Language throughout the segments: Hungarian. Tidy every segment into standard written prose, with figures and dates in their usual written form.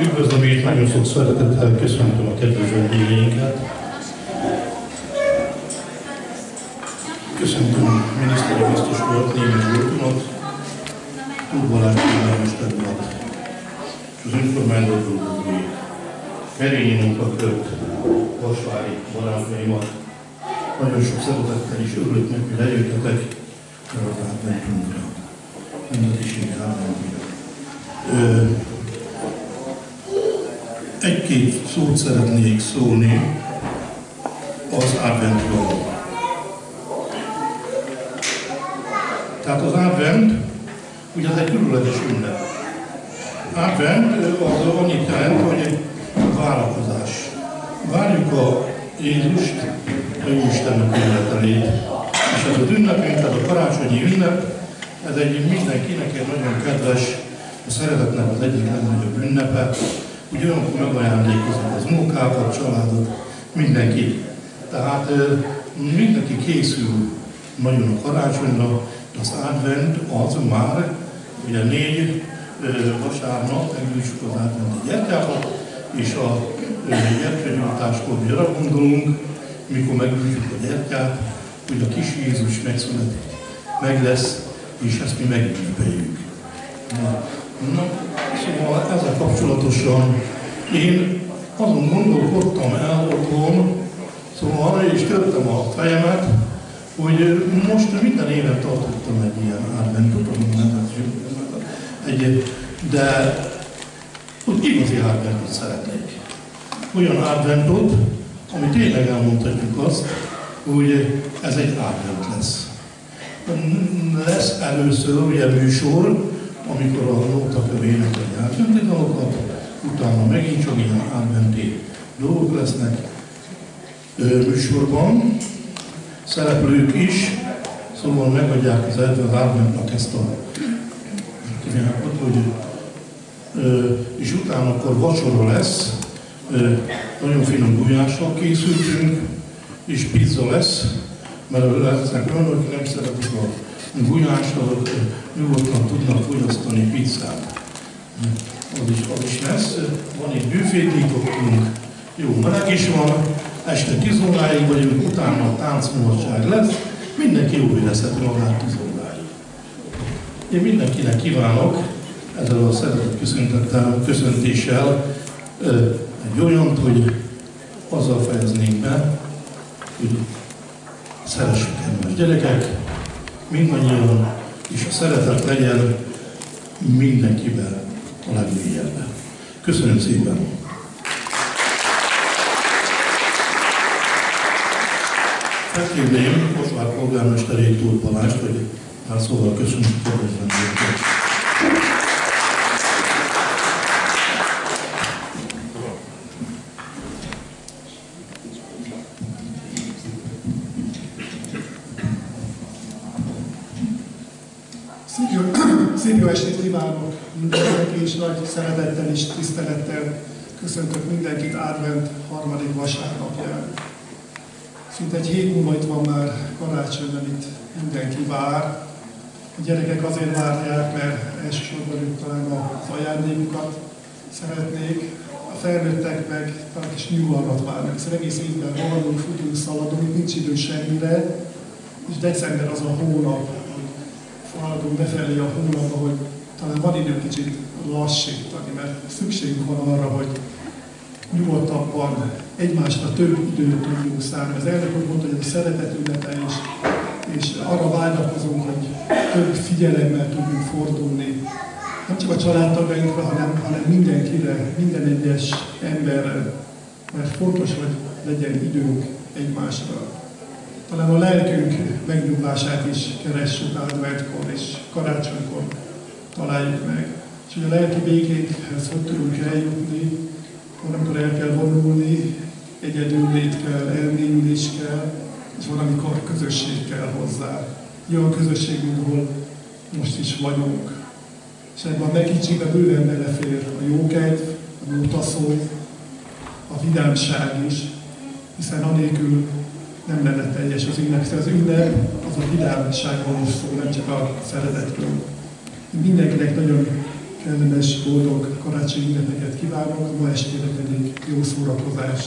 Üdvözlöm és nagyon sok szeretettel köszöntöm a kedves vendégeinket. Köszöntöm miniszteri biztos urat, Németh Györgyöt, Tóth Balázs polgármester urat, az önkormányzat dolgozóit, Erényi munkakört, vasvári barátaimat. Nagyon sok szeretettel is örülök meg, hogy eljöttetek, mert a bátmányunkra. Mindent is én állom. Egy-két szót szeretnék szólni az adventról. Tehát az advent, ugye ez egy különleges ünnep. Advent az annyit jelent, hogy várakozás. Várjuk a Jézust, a Jóistennek életelét. És ez az ünnepünk, tehát a karácsonyi ünnep, ez egy mindenkinek egy nagyon kedves, a szeretetnek az egyik legnagyobb ünnepe. Ugyanakkor megajándékozunk az munkákat, családot, mindenkit. Tehát mindenki készül nagyon a karácsonyra, az advent az már, ugye 4 vasárnap megüljük az adventi gyertyákat, és a gyertyagyújtáskor mi arra gondolunk, mikor megüljük a gyertyát, hogy a kis Jézus megszületik, meg lesz, és ezt mi megünnepeljük. Na, szóval ezzel kapcsolatosan én azon gondolkodtam el otthon, szóval és törtem a fejemet, hogy most minden évet tartottam egy ilyen adventot, de úgy igazi adventot szeretnék. Olyan adventot, ami tényleg elmondhatjuk azt, hogy ez egy advent lesz. Lesz először ugye műsor, amikor a nótaköv énekelni adventi dalokat, utána megint csak ilyen adventi dolgok lesznek műsorban, szereplők is, szóval megadják az adventnak ezt a kívánakot, hogy és utána akkor vacsora lesz, nagyon finom gulyással készültünk, és pizza lesz, mert lesznek olyan, hogy nem szeretik a gulyást, azok nyugodtan tudnak fogyasztani pizzát. Az is lesz, van egy büfétítókunk, jó meleg is van, este 10 óráig vagyunk, utána a táncmulatság lesz, mindenki jól érezheti magát 10 óráig. Én mindenkinek kívánok ezzel a szeretett köszöntéssel egy olyant, hogy azzal fejeznénk be, hogy szeressük egymás gyerekek, mindannyian, és a szeretet legyen mindenkiben a legmélyebben. Köszönöm szépen! Megkérném Vasvár polgármesterét, Tóth Balást, hogy már szóval köszönjük a kedves vendégeket. Szép jó estét kívánok mindenki, és nagy szeretettel és tisztelettel köszöntök mindenkit advent harmadik vasárnapján. Szinte egy hét múlva itt van már karácsony, amit mindenki vár. A gyerekek azért várják, mert elsősorban ők talán az ajándékukat szeretnék. A felnőttek meg talán kis nyugalmat várnak, hiszen egész évben rohanunk, futunk, szaladunk, nincs idő semmire, és december az a hónap, hogy haladunk befelé a hónapba, hogy talán van idő kicsit lassítani, mert szükségünk van arra, hogy nyugodtabban egymásra több időt tudjunk szállni. Az elnök úr mondta, hogy ez a szeretet ünnepe is, és arra vágyakozunk, hogy több figyelemmel tudjunk fordulni. Nem csak a családtagjainkra, hanem mindenkire, minden egyes emberre. Mert fontos, hogy legyen időnk egymásra. Talán a lelkünk megnyugvását is keressük adventkor és karácsonykor találjuk meg. És hogy a lelki békénkhez hogy tudunk eljutni, van, amikor el kell vonulni, egyedüllét kell, elmélyülés kell, és van, amikor közösség kell hozzá. Jó közösség, mint ahol most is vagyunk. És ebben a megkicsikbe bőven belefér a jókedv, a jótaszó, a vidámság is, hiszen anélkül nem lenne teljes az ünnep. Szóval az ünnep az a vidámságról szól, nem csak a szeretetről. Mindenkinek nagyon kellemes, boldog karácsonyi ünnepeket kívánok, ma estére pedig jó szórakozás,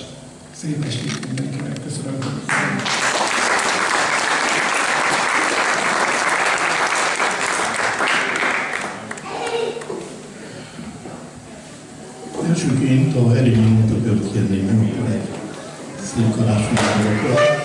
szép estét mindenkinek, köszönöm. Elsőként a erényi többet kérném meg, akkor egy szép karácsonyi ünnepeket.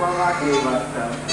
szóval már kévedtem.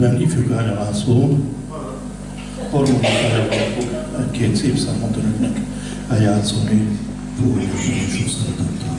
közben ifjú Gánya László, harmadik elejében fog egy-két szép számot önöknek eljátszani poénosan és osztáltattal.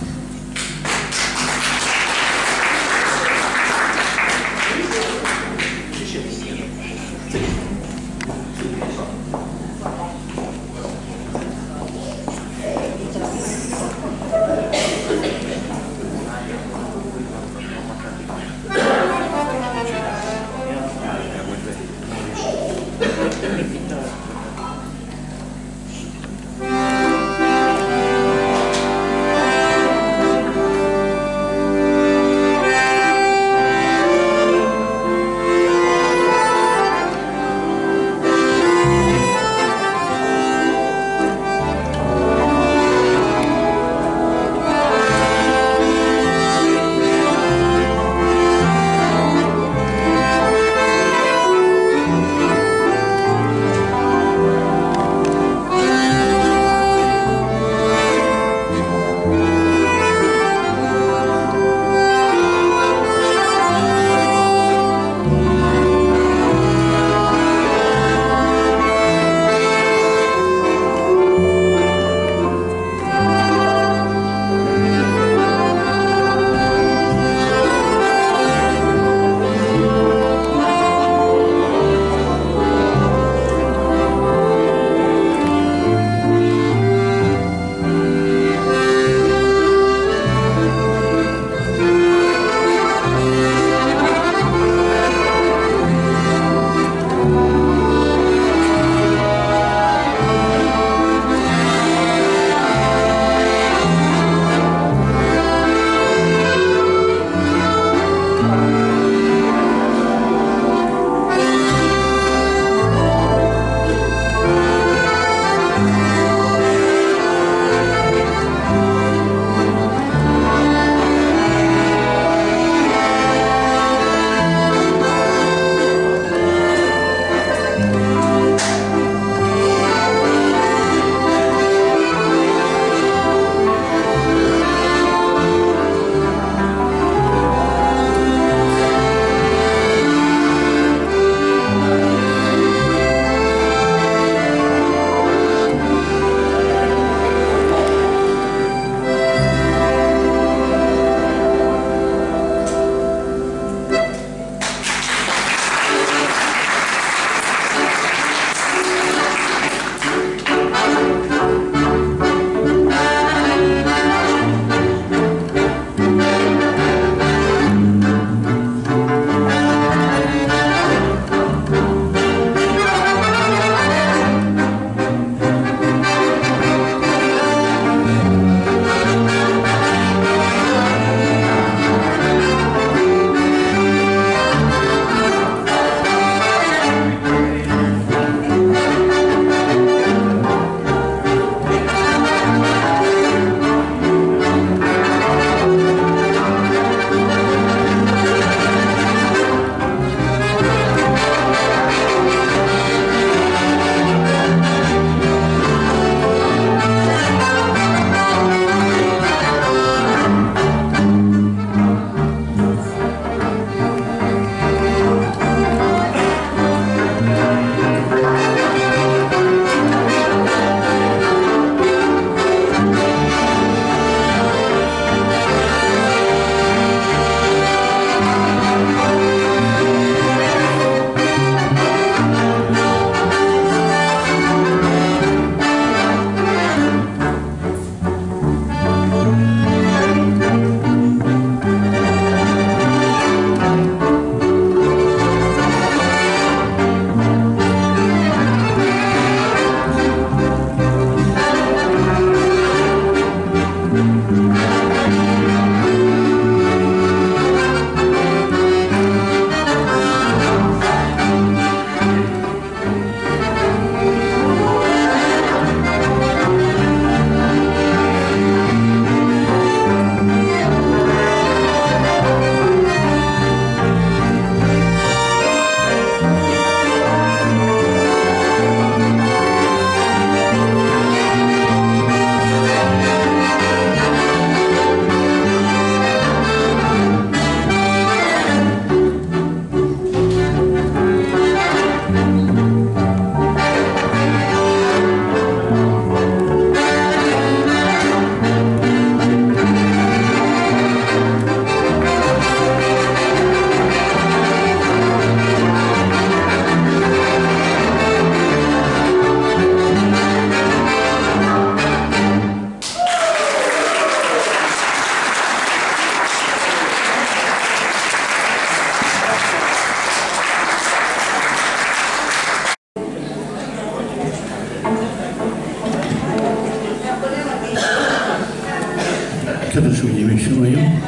Kedves Hölgyeim és Uraim,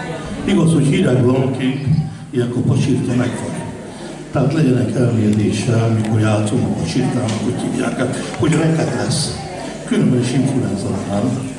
igaz, hogy hírekblanként ilyenkor pacsírta megvan. Tehát legyenek elmérdéssel, mikor játszom a pacsírtának, hogy hívják el, hogy reket lesz. Különben is influenza lenne.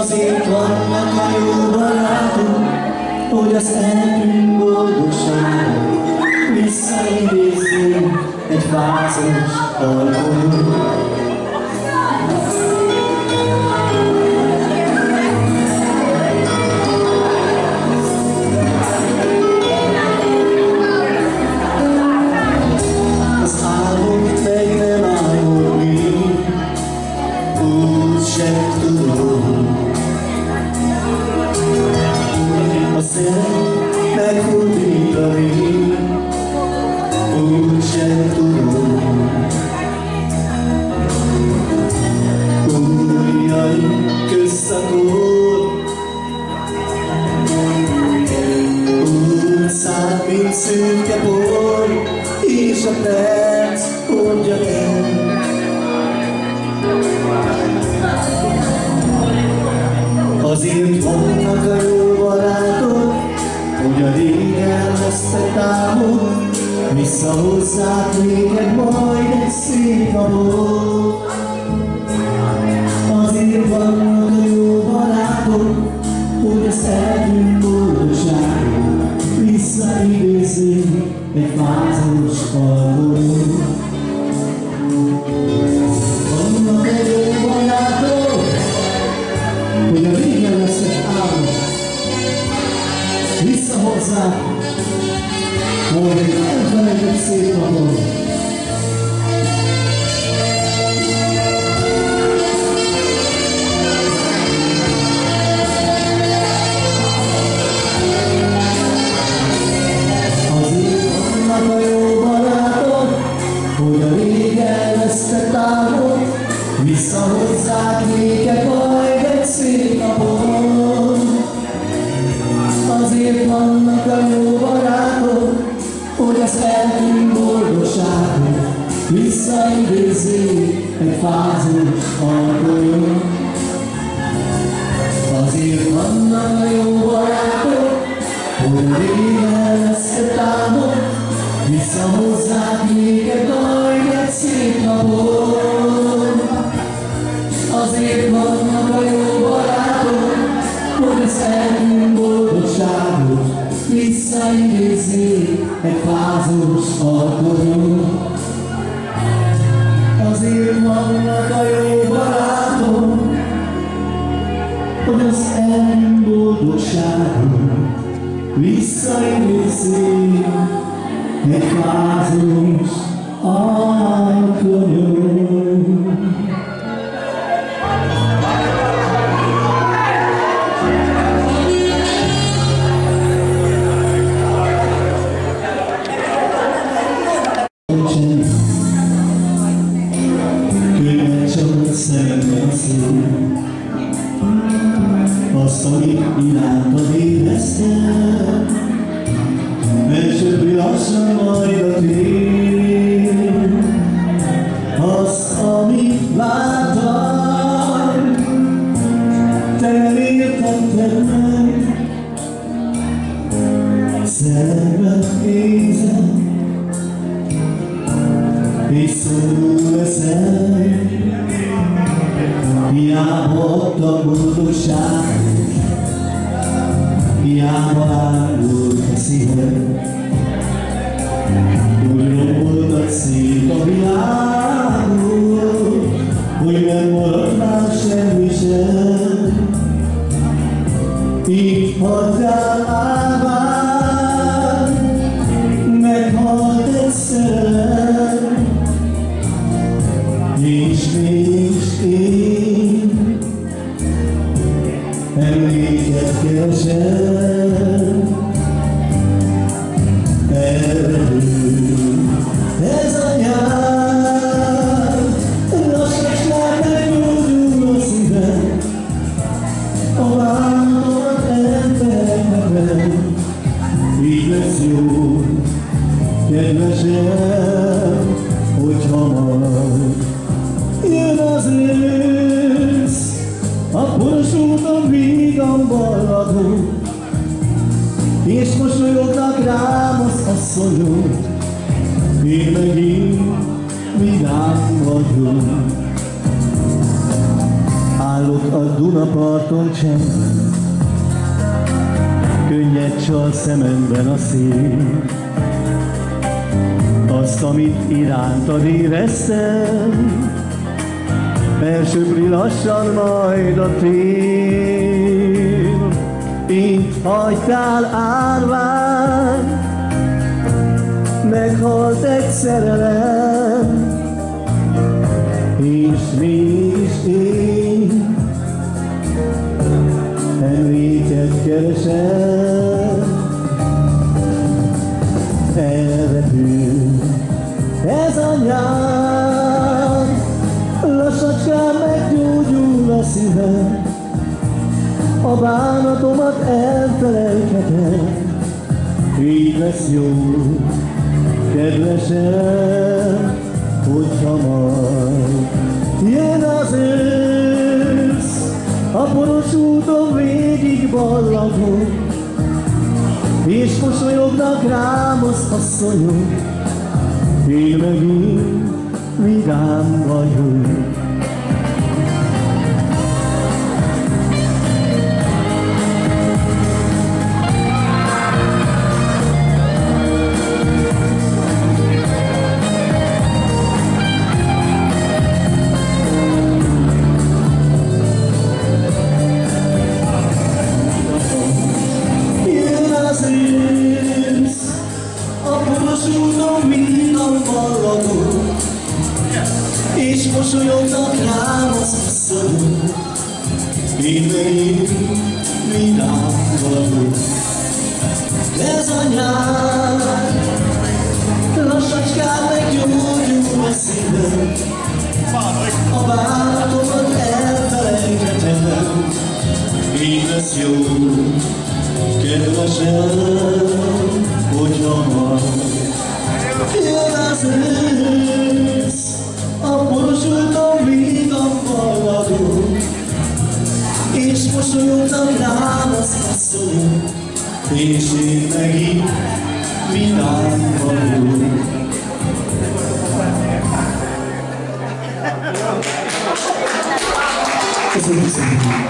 Azért vannak a jó barátok, hogy az életünk boldogság visszaidézzünk egy fázos alkohol. Szürke bor, és a perc hordja el. Azért vannak a jó barátok, hogy a rég elvesztett álmok, visszahozzák néked majd egy szép napot. Azért vannak a jó barátok, hogy a szeretünk boldogság visszaidézzünk egy fázós alkohol. Vannak a jó barátok, hogy a régen veszett álmok visszahozzák, majd egy elfelejtett szép napot. Visszahozzák néked majd egy szép napon. Azért vannak a jó barátok, hogy az eltűnt boldogságot visszaidézzék egy fázós alkohol. Azért vannak a jó barátok, hogy a régen elvesztett álmok visszahozzák néked majd egy szép napon. Azért vannak a jó barátok, hogy az eltűnt boldogságot visszaidézzék egy fázós alkohol. Azért vannak a jó barátok, hogy az eltűnt boldogságot visszaidézzék egy fázós alkohol. Azt, amit irántad éreztem, elsöpri lassan majd a tér. Azt, amit vártam, te értetted meg. Szemet nézem, és szomorú leszek. Hiába adtak boldogságot, hiába árult a szíved. Úgy romboltad szét a világot, hogy nem maradt már semmi sem. Itt hagytál álmát, meghalt egy szerelem. És emléket keresem, elrepül ez a nyár. Lassan már meggyógyul a szívem, a vállalat elteremem. Így lesz jó, kedvesem, hogy hamar jön az ősz. A poros úton vígamban lakunk, és mosolyognak rám az asszonyok. Én megint vidám vagyok. Állok a Dunaparton csendben, könnyed a szememben a szín. Azt, amit irántad éreztem, elsöpri lassan majd a tél. Itt hagytál árván, meghalt egy szerelem, és mégis én emléket keresem. Elrepül ez a nyár, lassacskán meggyógyul a szívem, a bánatomat elfelejthetem, így lesz jó, kedvesem, hogyha majd jön az ősz, a poros úton végig ballagok, és mosolyognak rám az asszonyok, én megint vidám vagyok. És mosolyognak rám az asszonyok, vidám vagyok. Ez a nyár, lassacskán meggyógyul a szívem, a bánatomat elfelejthetem, így lesz jó, kedvesem, hogyha majd jön az ősz, a poros úton vígan balladok, és mosolyognak rám az asszonyok, és én megint vidám vagyok. Köszönöm szépen!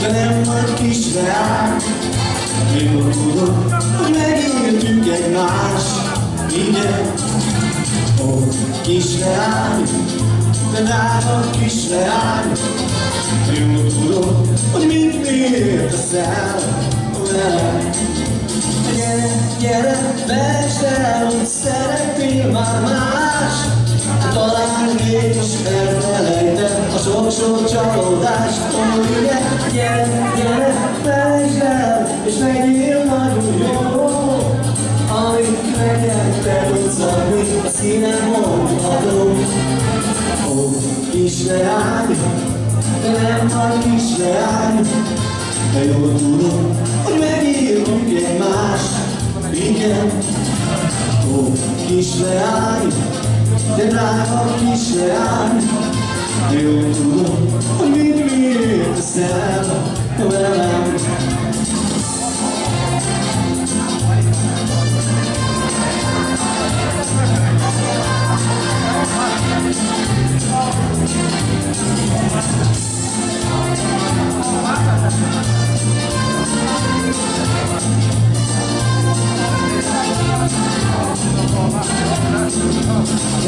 De nem vagy kis reál, mikor tudod, hogy megértünk egymást, igen. Ó, kis reál, de nálad kis reál, mikor tudod, hogy mit értesz el velem. Gyere, gyere, vesd el, hogy szeretnél már más. Talán mégis elfelejtem a sok-sok csalódást, hogy ugye, gyere, gyere, felejtsd el, és legyél nagyon jó, amit neked te tudsz adni, a színem mondható. Ó, kisleány, te nem vagy kisleány, de jól tudom, hogy megírunk egymást, igen. Ó, kisleány, de drága kisleány, jól tudom, hogy mit értesz el velem.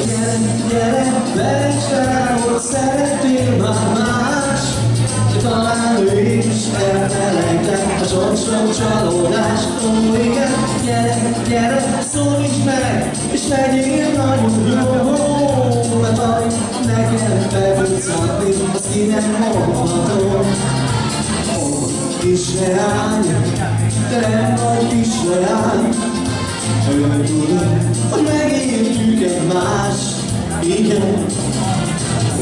Gyere, gyere, felejtsd el, hogy szerettél már más. De talán ő is elfelejtett a sok-sok csalódást, ó igen. Gyere, gyere, szólíts meg, és legyél nagyon jó, mert amit neked be tudsz adni, az innen mondható. Ó, kisleány, te nem vagy kisleány, jól tudom, hogy megértjük egymást, igen.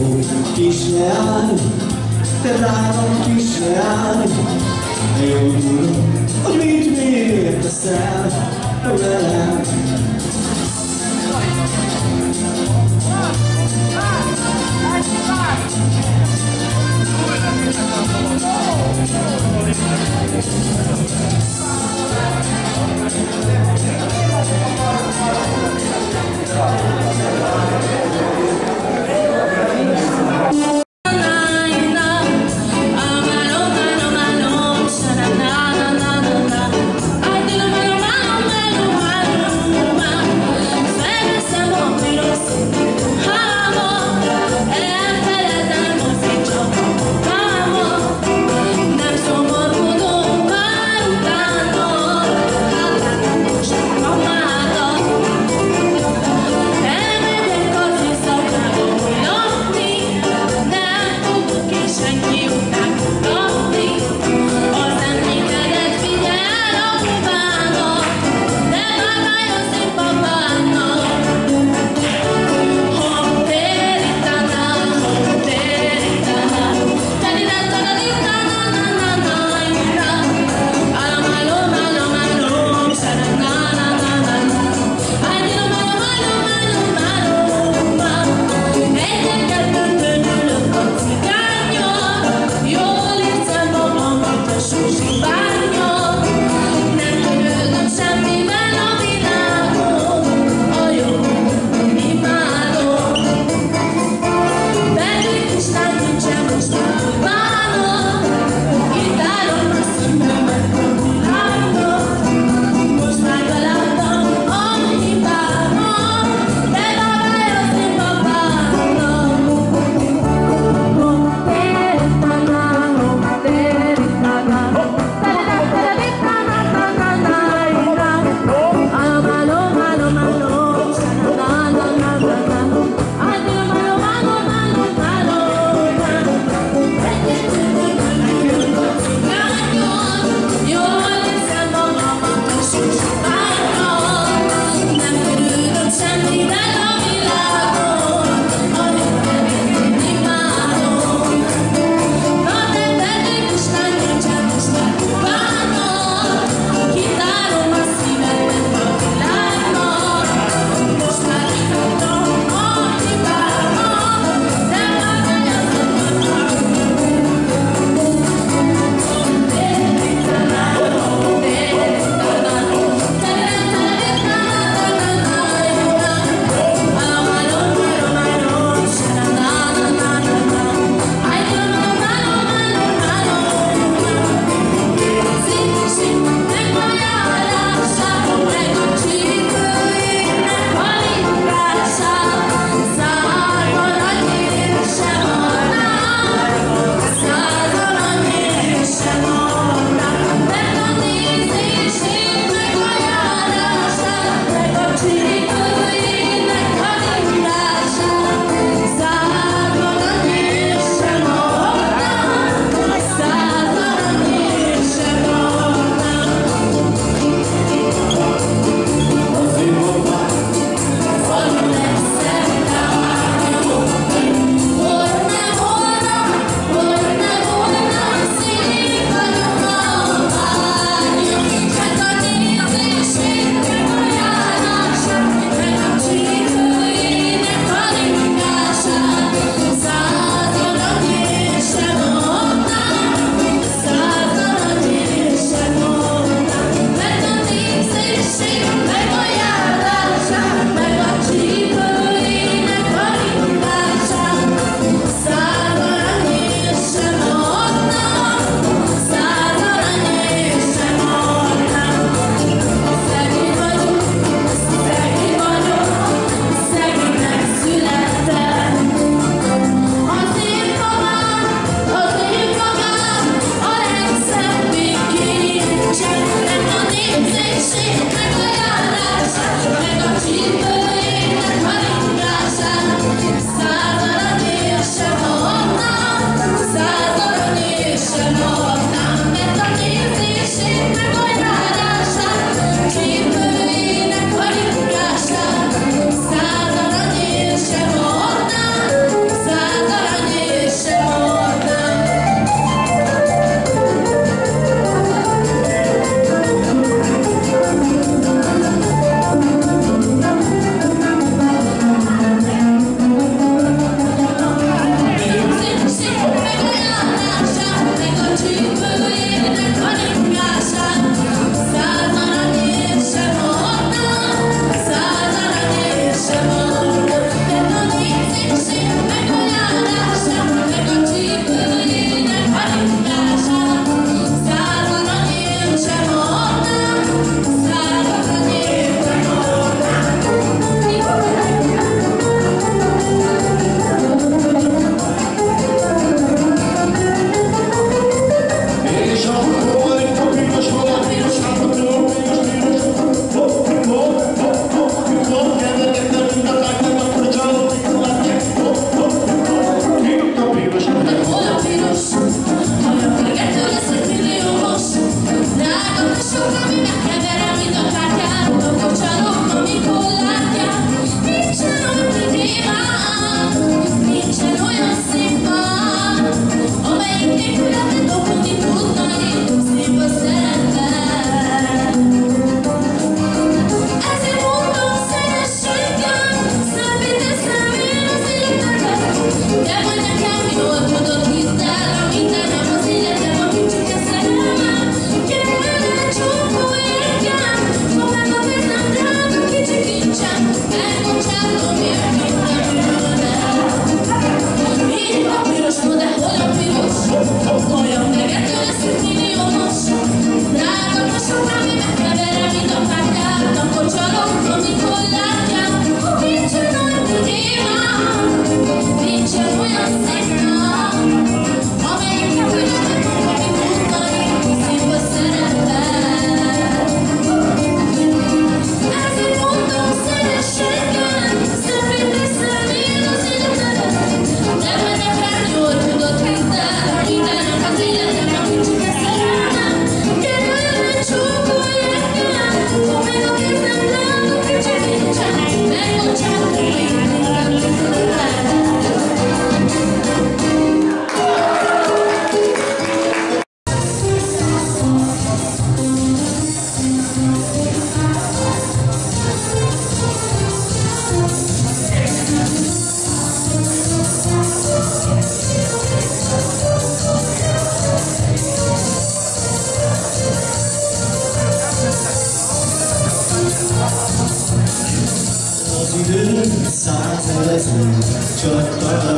Ó, kisleány, te drága kisleány, jól tudom, hogy mit értesz el velem.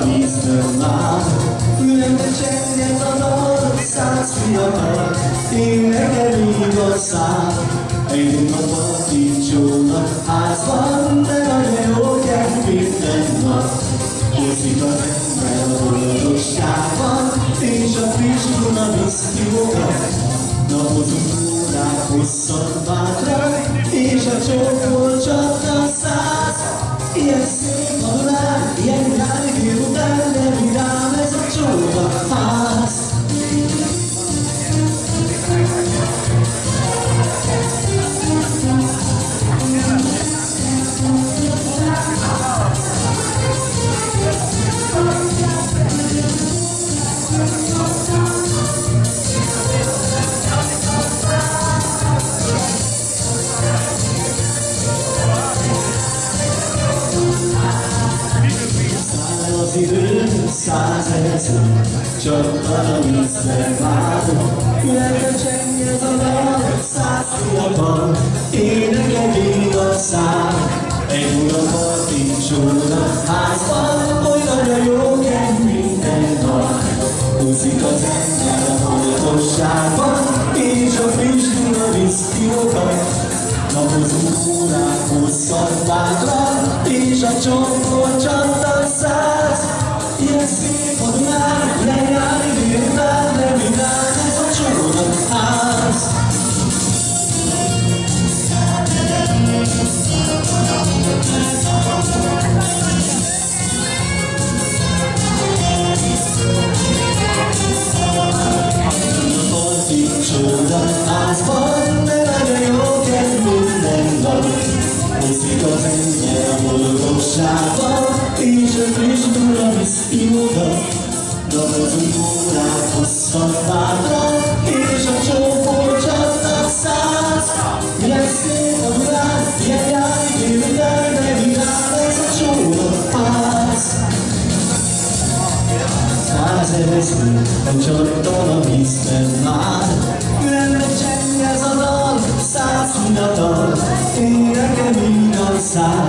vízből már. Ülök a csenged a dal, száz fiatal, én nekem igazán. Én a patícsónak házban, de nagyon jó gyert minden nap. Úszik az ember a boldogságban, és a friskul a viszkivokat. Napozunk órák hosszat bátran, és a csókból csapta száz. Ilyen szép a világ, ilyen virág, délután, de vidám ez a csóvakház. Százezer, csak valami ízben várom. Ülek a csenged a dal, száz fiatal, éneked ég a szám. Egy uram particsónak házban, olyan jó kent minden nap. Húzik az ember a boltosságban, és a friss a viszkivokat. Napozunk órák hosszat bátran, és a csókból csapta száz. Ilyen szép a világ, lejár, délután, de vidám, ez a csóvakház. A particsónakházban, de nagyon jó kert minden nap. Húzik az ember a boldogságban, és a friss a viszkivokat. Napozunk órák hosszat bátran, és a csókból csapta száz. Ilyen szép a világ, ilyen jár, délután, de vidám, ez a csóvakház. Százezer szép, csattan a vízben már. Ülende csenged a dal, száz fiatal, énekel mind a szám.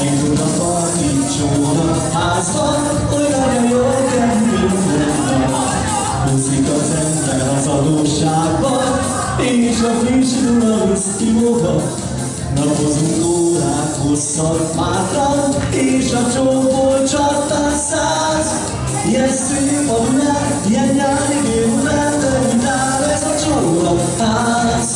Egy a particsónakházban, olyan jól kent minden nap. Húzik az ember az adósságban, és a friss viszkivokat. Napozunk órák hosszat bátran, és a csókból csapta száz. Ilyen szép a világ, ilyen nyári délután, de vidám, ez a csóvakház.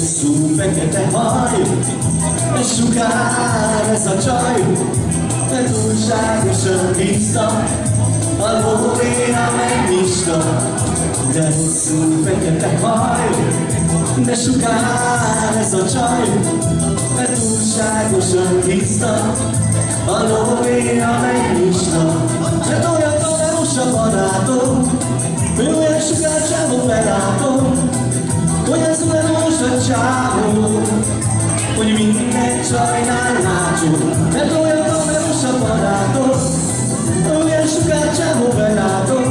Hosszú fekete haj, de sugár ez a csaj, de túlságosan tiszta, a lóvéra megnyista. De hosszú fekete haj, de sugár ez a csaj, de túlságosan tiszta, a lóvéra megnyista. Mert olyan találós a barátom, ő olyan sugárcsávó belátom, hogy az uramós a csávó, hogy minden csajnál látsó. Mert olyan kamerós a barátom, olyan sugár csávó belátom.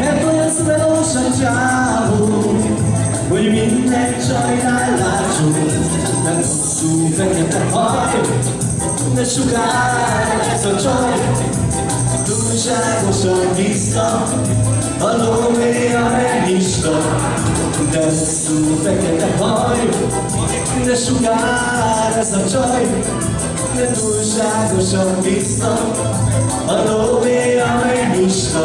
Mert olyan uramós a csávó, hogy minden csajnál látsó. Mert hosszú fekete haj, de sugár ez a csaj, túlságosan tiszta, a lóvéja megnyista. De hosszú fekete haj, de sugár ez a csaj, de túlságosan tiszta, a lóvéja megnyista.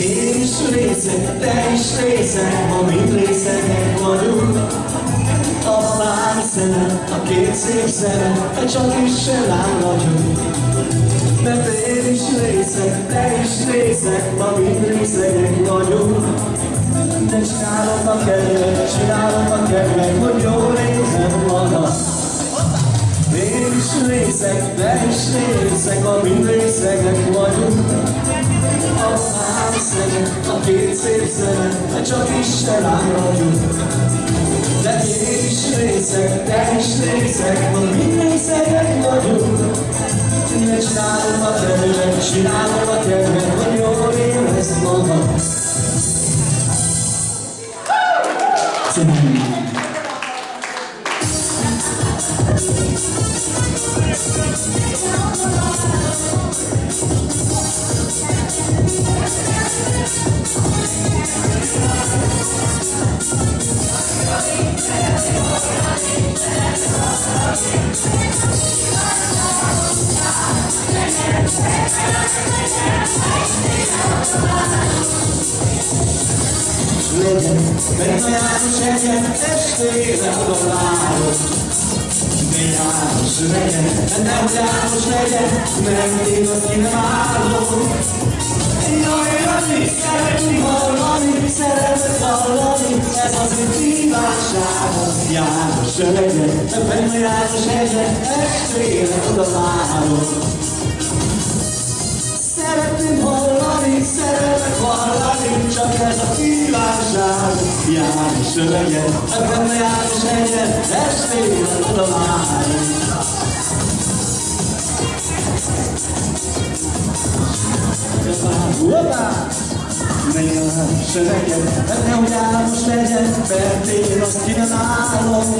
Én is részeg, te is részeg, ha mind részegek vagyunk. két szép szere, csak is sem áll nagyon. Mert én is részek, te is részek, ma mind részegek vagyunk. De csinálom a kedvet, hogy jól érzem magam. Én is részek, te is részek, ma mind részegek vagyunk. A szám szere, a két szép szere, csak is sem áll nagyon. De én is részek, te is részek, ma mind részegek vagyunk. Ne csinálom a kedvet, hogy jól érezd magam. Mert a János egyet testvére oda várod. De János legyen, nehogy János legyen, mert én azt ki nem állom. Jaj, Jani, szeretni hallani, szeretett hallani, ez az én kívánságom. János legyen, mert a János egyet testvére oda várod. Szeretném hallani, szeretek hallani, csak ez a kívánság. János legyen, ebben a János legyen, testvére oda várni. Ne János legyen, nehogy János legyen, mert én azt ki nem állom.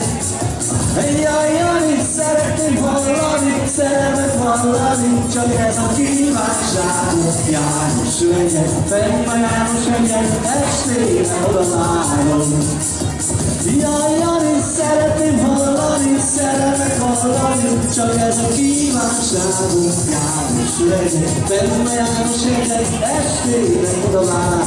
Jaj, Jani, szeretném hallani, szerelmet hallani, csak ez a kívánságom. János legyen, fenn a János legyen, estére oda várom. Jaj, Jani, szeretném hallani, szerelmet hallani, csak ez a kívánságom. János legyen, fenn a János legyen, estére oda várom.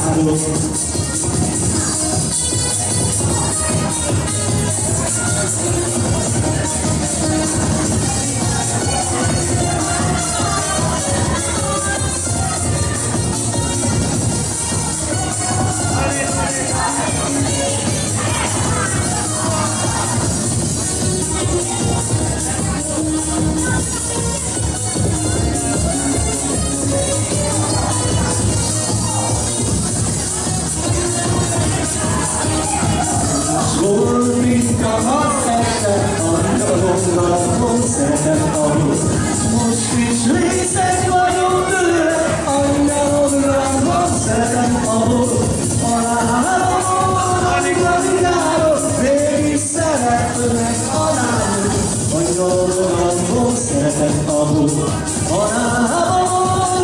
Most is részeg vagyok tőle, annyira rám szeretem ahol. Halálom, az igazi nyáron, végig szeretőnek halálom. Annyira szeretem ahol. Halálom,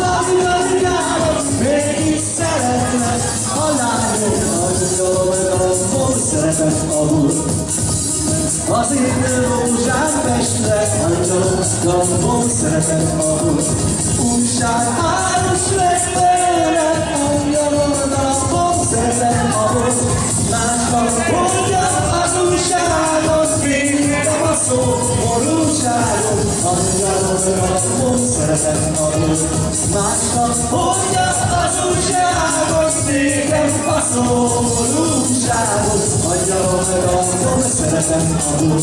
az igazi nyáron, végig szeretőnek halálom. Annyira szeretem ahol. Az én rózsám Pestre, angyalom, gambom, szeretem ahol. Újság áros lesz belőle, angyalom, gambom, szeretem ahol. Másnak mondjam az újságot, végültem a szó borúságot. Angyalom, gambom, szeretem ahol. Másnak mondjam az újságot, végültem a szó borúságot. Angyalom, gambom, szeretem ahol.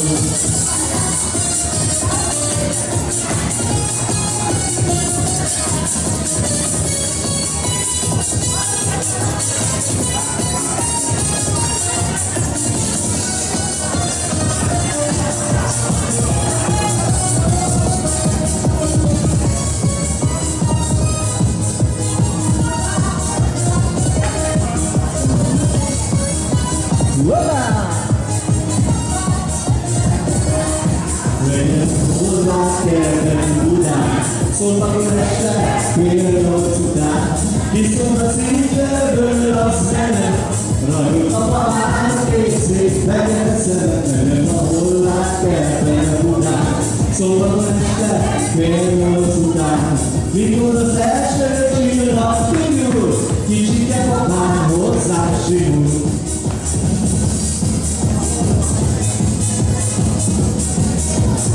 Szóltak az este, például csodát, viszont a szívből a szemem, rajt a pahát készít, megyek szemet, megyek a hollát, kertben a budát. Szóltak az este, például csodát, mikor az első csillag kinyúl, kicsike papán hozzá simul. Szóltak az este, például csodát,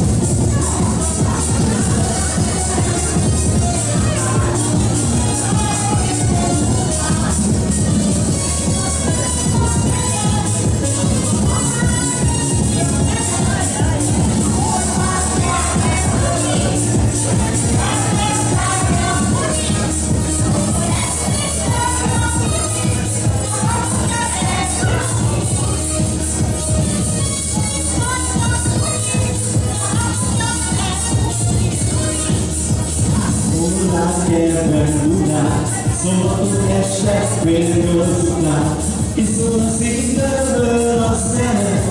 szemem után, szombaton este félről után. Iszol a szívből a szemem,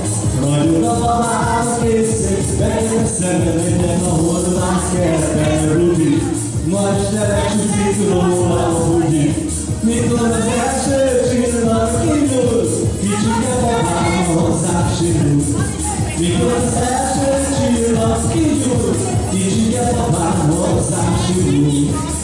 ragyog a babához készség, bejön szemem legyen, ahol már kertben rudi. Ma este megcsúszik róla a húgyi, mikor az első csillag kinyúl, kicsike babám hozzám simul. Mikor az első csillag kinyúl, kicsike babám hozzám simul.